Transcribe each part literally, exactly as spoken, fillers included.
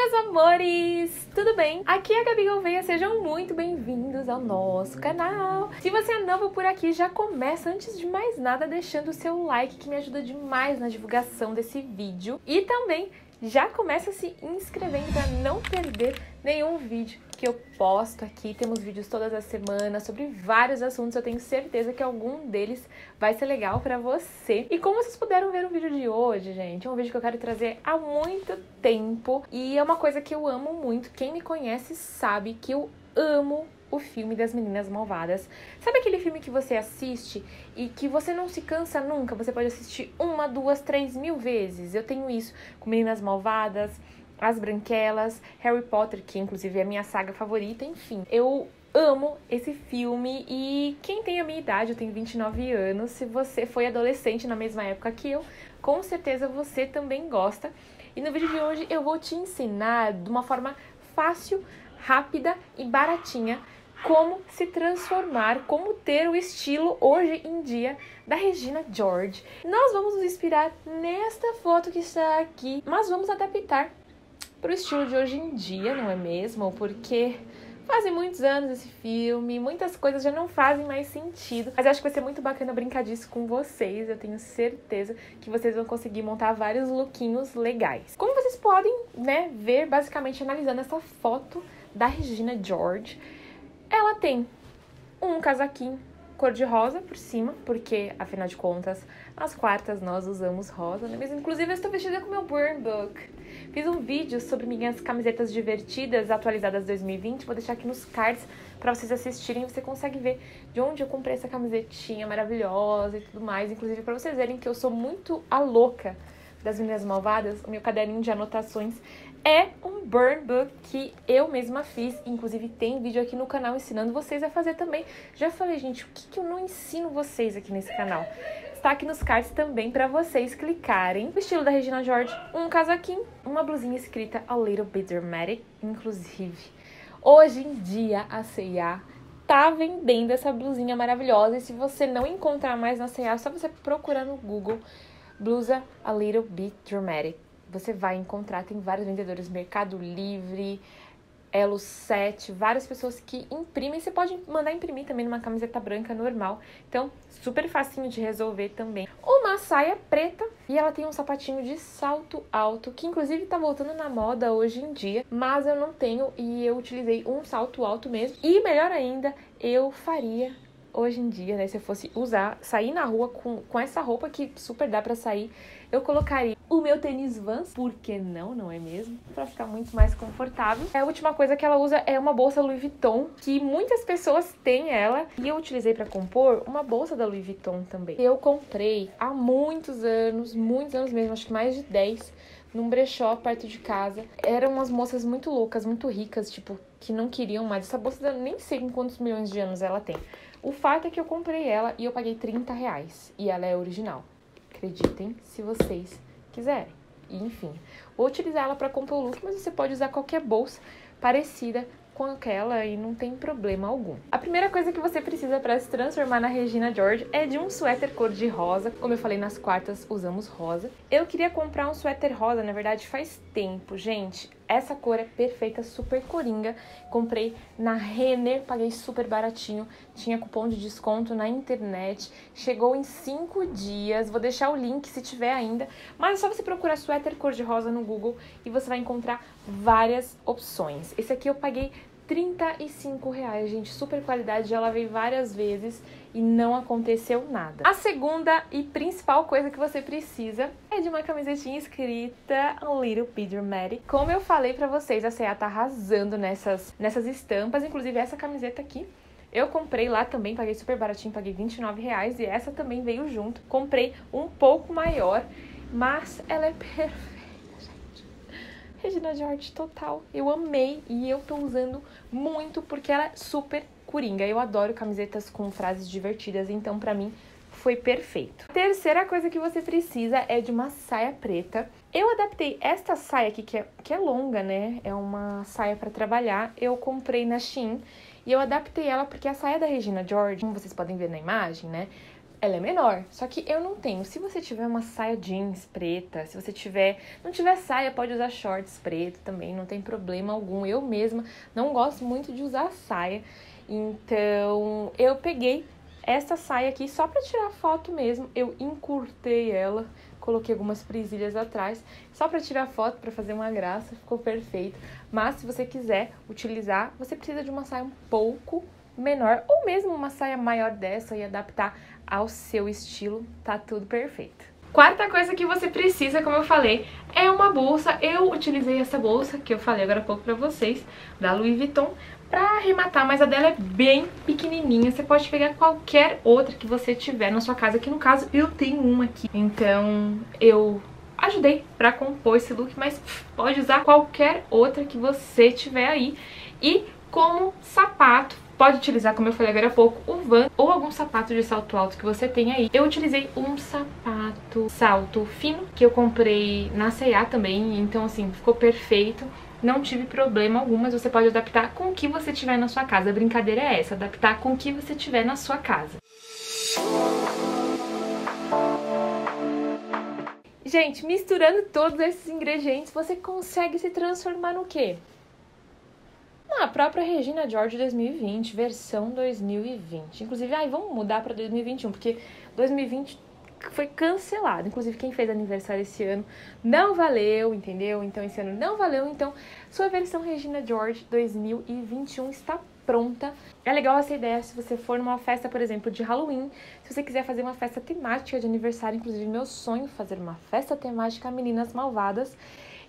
meus amores! Tudo bem? Aqui é a Gabi Gouveia, sejam muito bem-vindos ao nosso canal! Se você é novo por aqui, já começa antes de mais nada deixando o seu like que me ajuda demais na divulgação desse vídeo e também já começa se inscrevendo para não perder nenhum vídeo que eu posto aqui. Temos vídeos todas as semanas sobre vários assuntos, eu tenho certeza que algum deles vai ser legal pra você. E como vocês puderam ver o vídeo de hoje, gente, é um vídeo que eu quero trazer há muito tempo e é uma coisa que eu amo muito. Quem me conhece sabe que eu amo o filme das Meninas Malvadas. Sabe aquele filme que você assiste e que você não se cansa nunca? Você pode assistir uma, duas, três mil vezes. Eu tenho isso com Meninas Malvadas, As Branquelas, Harry Potter, que inclusive é a minha saga favorita, enfim. Eu amo esse filme e quem tem a minha idade, eu tenho vinte e nove anos, se você foi adolescente na mesma época que eu, com certeza você também gosta. E no vídeo de hoje eu vou te ensinar de uma forma fácil, rápida e baratinha como se transformar, como ter o estilo hoje em dia da Regina George. Nós vamos nos inspirar nesta foto que está aqui, mas vamos adaptar para o estilo de hoje em dia, não é mesmo? Porque fazem muitos anos esse filme, muitas coisas já não fazem mais sentido, mas eu acho que vai ser muito bacana brincar disso com vocês, eu tenho certeza que vocês vão conseguir montar vários lookinhos legais. Como vocês podem, né, ver, basicamente analisando essa foto da Regina George, ela tem um casaquinho cor de rosa por cima, porque, afinal de contas, nas quartas nós usamos rosa, né? Mas, inclusive, eu estou vestida com meu Burn Book. Fiz um vídeo sobre minhas camisetas divertidas atualizadas dois mil e vinte, vou deixar aqui nos cards para vocês assistirem, você consegue ver de onde eu comprei essa camisetinha maravilhosa e tudo mais, inclusive para vocês verem que eu sou muito a louca das Meninas Malvadas, o meu caderninho de anotações é um burn book que eu mesma fiz, inclusive tem vídeo aqui no canal ensinando vocês a fazer também. Já falei, gente, o que, que eu não ensino vocês aqui nesse canal? Está aqui nos cards também para vocês clicarem. O estilo da Regina George, um casaquinho, uma blusinha escrita A Little Bit Dramatic, inclusive. Hoje em dia a C e A tá vendendo essa blusinha maravilhosa e se você não encontrar mais na C e A, é só você procurar no Google blusa A Little Bit Dramatic. Você vai encontrar, tem vários vendedores, Mercado Livre, Elo sete, várias pessoas que imprimem. Você pode mandar imprimir também numa camiseta branca normal. Então, super facinho de resolver também. Uma saia preta e ela tem um sapatinho de salto alto, que inclusive tá voltando na moda hoje em dia, mas eu não tenho e eu utilizei um salto alto mesmo. E melhor ainda, eu faria hoje em dia, né, se eu fosse usar, sair na rua com, com essa roupa que super dá pra sair, eu colocaria o meu tênis Vans, porque não, não é mesmo? Pra ficar muito mais confortável. A última coisa que ela usa é uma bolsa Louis Vuitton, que muitas pessoas têm ela, e eu utilizei pra compor uma bolsa da Louis Vuitton também. Eu comprei há muitos anos, muitos anos mesmo, acho que mais de dez, num brechó perto de casa. Eram umas moças muito loucas, muito ricas, tipo, que não queriam mais. Essa bolsa nem sei em quantos milhões de anos ela tem. O fato é que eu comprei ela e eu paguei trinta reais. E ela é original. Acreditem se vocês quiserem. E, enfim, vou utilizar ela para compor o look, mas você pode usar qualquer bolsa parecida com aquela e não tem problema algum. A primeira coisa que você precisa para se transformar na Regina George é de um suéter cor de rosa. Como eu falei, nas quartas usamos rosa. Eu queria comprar um suéter rosa, na verdade faz tempo, gente. Essa cor é perfeita, super coringa. Comprei na Renner, paguei super baratinho. Tinha cupom de desconto na internet. Chegou em cinco dias. Vou deixar o link se tiver ainda. Mas é só você procurar suéter cor de rosa no Google e você vai encontrar várias opções. Esse aqui eu paguei trinta e cinco reais, gente, super qualidade, já lavei várias vezes e não aconteceu nada. A segunda e principal coisa que você precisa é de uma camisetinha escrita A Little Bit Dramatic. Como eu falei pra vocês, a C e A tá arrasando nessas, nessas estampas, inclusive essa camiseta aqui. Eu comprei lá também, paguei super baratinho, paguei vinte e nove reais e essa também veio junto. Comprei um pouco maior, mas ela é perfeita. Regina George total, eu amei e eu tô usando muito porque ela é super coringa. Eu adoro camisetas com frases divertidas, então pra mim foi perfeito. A terceira coisa que você precisa é de uma saia preta. Eu adaptei esta saia aqui, que é, que é longa, né? É uma saia pra trabalhar, eu comprei na Shein e eu adaptei ela porque a saia da Regina George, como vocês podem ver na imagem, né? ela é menor, só que eu não tenho. Se você tiver uma saia jeans preta, se você tiver, não tiver saia, pode usar shorts preto também, não tem problema algum. Eu mesma não gosto muito de usar saia, então eu peguei essa saia aqui só pra tirar foto mesmo. Eu encurtei ela, coloquei algumas presilhas atrás, só pra tirar foto, pra fazer uma graça, ficou perfeito. Mas se você quiser utilizar, você precisa de uma saia um pouco menor, ou mesmo uma saia maior dessa e adaptar ao seu estilo, tá tudo perfeito. Quarta coisa que você precisa, como eu falei, é uma bolsa. Eu utilizei essa bolsa, que eu falei agora há pouco pra vocês, da Louis Vuitton, pra arrematar, mas a dela é bem pequenininha. Você pode pegar qualquer outra que você tiver na sua casa, que no caso eu tenho uma aqui. Então eu ajudei pra compor esse look, mas pff, pode usar qualquer outra que você tiver aí. E como sapato, pode utilizar, como eu falei agora há pouco, o Vans ou algum sapato de salto alto que você tem aí. Eu utilizei um sapato salto fino, que eu comprei na C e A também, então assim, ficou perfeito. Não tive problema algum, mas você pode adaptar com o que você tiver na sua casa. A brincadeira é essa, adaptar com o que você tiver na sua casa. Gente, misturando todos esses ingredientes, você consegue se transformar no quê? Na própria Regina George dois mil e vinte, versão dois mil e vinte. Inclusive, ai, vamos mudar pra dois mil e vinte e um, porque dois mil e vinte foi cancelado. Inclusive, quem fez aniversário esse ano não valeu, entendeu? Então, esse ano não valeu. Então, sua versão Regina George dois mil e vinte e um está pronta. É legal essa ideia se você for numa festa, por exemplo, de Halloween. Se você quiser fazer uma festa temática de aniversário, inclusive, meu sonho é fazer uma festa temática Meninas Malvadas.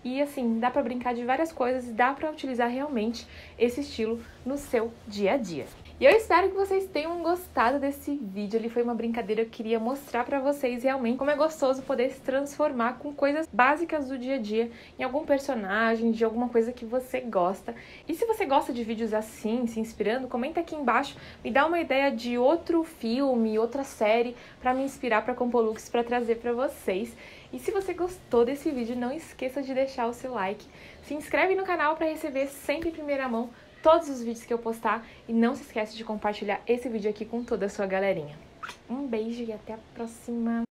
E assim, dá pra brincar de várias coisas e dá pra utilizar realmente esse estilo no seu dia a dia. E eu espero que vocês tenham gostado desse vídeo. Ele foi uma brincadeira, eu queria mostrar pra vocês realmente como é gostoso poder se transformar com coisas básicas do dia a dia, em algum personagem, de alguma coisa que você gosta. E se você gosta de vídeos assim, se inspirando, comenta aqui embaixo, me dá uma ideia de outro filme, outra série, pra me inspirar, pra compor looks, pra trazer pra vocês. E se você gostou desse vídeo, não esqueça de deixar o seu like, se inscreve no canal para receber sempre em primeira mão todos os vídeos que eu postar e não se esquece de compartilhar esse vídeo aqui com toda a sua galerinha. Um beijo e até a próxima!